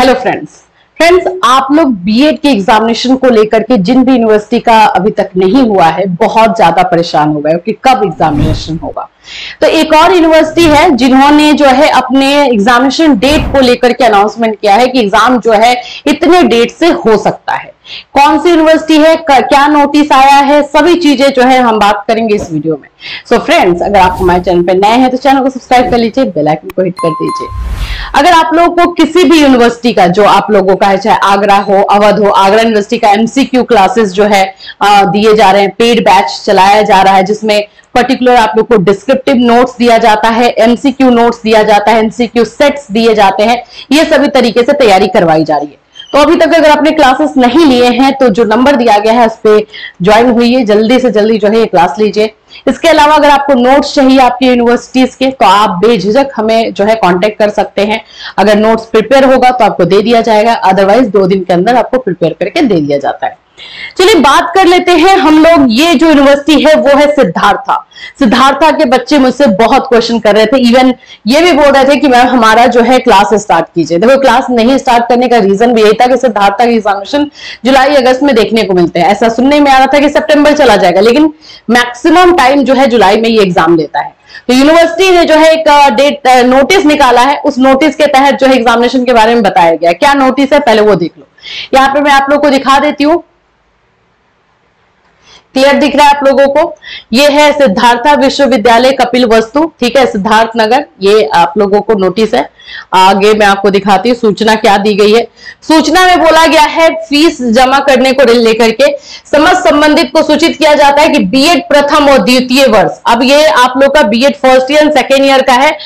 Hello friends, आप लोग BEd के एग्जामिनेशन को लेकर के जिन भी यूनिवर्सिटी का अभी तक नहीं हुआ है बहुत ज्यादा परेशान हो गए कि कब एग्जामिनेशन होगा। तो एक और यूनिवर्सिटी है जिन्होंने जो है अपने एग्जामिनेशन डेट को लेकर के अनाउंसमेंट किया है कि एग्जाम जो है इतने डेट से हो सकता है। कौन सी यूनिवर्सिटी है, क्या नोटिस आया है, सभी चीजें जो है हम बात करेंगे इस वीडियो में। सो फ्रेंड्स, अगर आप हमारे चैनल पर नए हैं तो चैनल को सब्सक्राइब कर लीजिए, बेल आइकन को हिट कर दीजिए। अगर आप लोगों को किसी भी यूनिवर्सिटी का जो आप लोगों का है, चाहे आगरा हो, अवध हो, आगरा यूनिवर्सिटी का एमसीक्यू क्लासेस जो है दिए जा रहे हैं, पेड बैच चलाया जा रहा है जिसमें पर्टिकुलर आप लोग को डिस्क्रिप्टिव नोट्स दिया जाता है, एमसीक्यू नोट्स दिया जाता है, एमसीक्यू सेट्स दिए जाते हैं, ये सभी तरीके से तैयारी करवाई जा रही है। तो अभी तक अगर आपने क्लासेस नहीं लिए हैं तो जो नंबर दिया गया है उस पर ज्वाइन हुई, जल्दी से जल्दी जो है ये क्लास लीजिए। इसके अलावा अगर आपको नोट्स चाहिए आपकी यूनिवर्सिटीज के तो आप बेझिझक हमें जो है कांटेक्ट कर सकते हैं। अगर नोट्स प्रिपेयर होगा तो आपको दे दिया जाएगा, अदरवाइज 2 दिन के अंदर आपको प्रिपेयर करके दे दिया जाता है। चलिए बात कर लेते हैं हम लोग, ये जो यूनिवर्सिटी है वो है सिद्धार्था। सिद्धार्था के बच्चे मुझसे बहुत क्वेश्चन कर रहे थे, इवन ये भी बोल रहे थे कि मैम हमारा जो है क्लास स्टार्ट कीजिए। देखो, क्लास नहीं स्टार्ट करने का रीजन भी यही था कि सिद्धार्था के एग्जामिनेशन जुलाई अगस्त में देखने को मिलते हैं। ऐसा सुनने में आ रहा था कि सितंबर चला जाएगा, लेकिन मैक्सिमम टाइम जो है जुलाई में ये एग्जाम लेता है। तो यूनिवर्सिटी ने जो है एक डेट नोटिस निकाला है, उस नोटिस के तहत जो है एग्जामिनेशन के बारे में बताया गया। क्या नोटिस है पहले वो देख लो। यहाँ पे मैं आप लोग को दिखा देती हूँ, क्लियर दिख रहा है आप लोगों को। ये है सिद्धार्था विश्वविद्यालय कपिल वस्तु, ठीक है, सिद्धार्थ नगर, ये आप लोगों को नोटिस है। आगे मैं आपको दिखाती हूँ सूचना क्या दी गई है। सूचना में बोला गया है फीस जमा करने को लेकर के समस्त संबंधित को सूचित किया जाता है कि बीएड प्रथम और द्वितीय वर्ष, अब ये आप लोग का BEd first year and second year का है,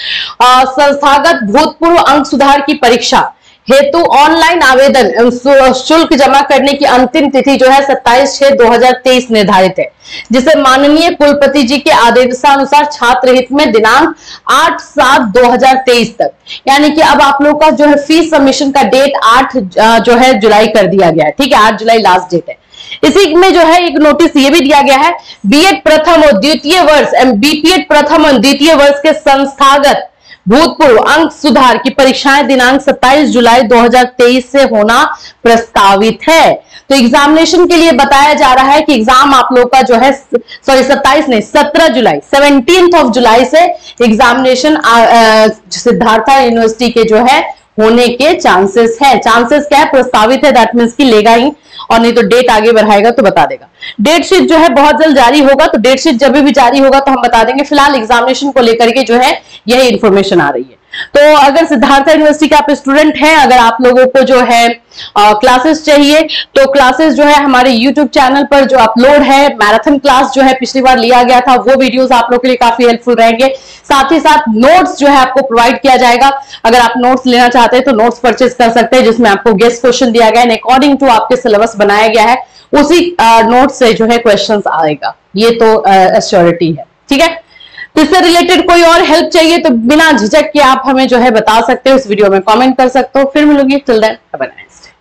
संस्थागत भूतपूर्व अंक सुधार की परीक्षा हेतु ऑनलाइन आवेदन शुल्क जमा करने की अंतिम तिथि जो है 27/6/2023 निर्धारित है, जिसे माननीय कुलपति जी के आदेशानुसार छात्र हित में दिनांक 8/7/2023 तक, यानी कि अब आप लोग का जो है फीस सबमिशन का डेट 8 जो है जुलाई कर दिया गया है, ठीक है, 8 जुलाई लास्ट डेट है। इसी में जो है एक नोटिस ये भी दिया गया है, बीएड प्रथम और द्वितीय वर्ष एम.बी.पी.एड प्रथम और द्वितीय वर्ष के संस्थागत भूतपूर्व अंक सुधार की परीक्षाएं दिनांक 27 जुलाई 2023 से होना प्रस्तावित है। तो एग्जामिनेशन के लिए बताया जा रहा है कि एग्जाम आप लोग का जो है 17 जुलाई से एग्जामिनेशन सिद्धार्था यूनिवर्सिटी के जो है होने के चांसेस है। चांसेस क्या है, प्रस्तावित है, दैट मीन्स की लेगा ही, और नहीं तो डेट आगे बढ़ाएगा तो बता देगा। डेट शीट जो है बहुत जल्द जारी होगा, तो डेट शीट जब भी जारी होगा तो हम बता देंगे। फिलहाल एग्जामिनेशन को लेकर के जो है यही इन्फॉर्मेशन आ रही है। तो अगर सिद्धार्था यूनिवर्सिटी के आप स्टूडेंट हैं, अगर आप लोगों को जो है क्लासेस चाहिए तो क्लासेस जो है हमारे यूट्यूब चैनल पर जो अपलोड है, मैराथन क्लास जो है पिछली बार लिया गया था, वो वीडियोस आप लोगों के लिए काफी हेल्पफुल रहेंगे। साथ ही साथ नोट्स जो है आपको प्रोवाइड किया जाएगा, अगर आप नोट्स लेना चाहते हैं तो नोट्स परचेज कर सकते हैं, जिसमें आपको गेस्ट क्वेश्चन दिया गया है, अकॉर्डिंग टू आपके सिलेबस बनाया गया है, उसी नोट से जो है क्वेश्चन आएगा, ये तो एश्योरिटी है, ठीक है। तो इससे रिलेटेड कोई और हेल्प चाहिए तो बिना झिझक के आप हमें जो है बता सकते हो, इस वीडियो में कमेंट कर सकते हो। फिर मिलूंगी, till then have a nice day.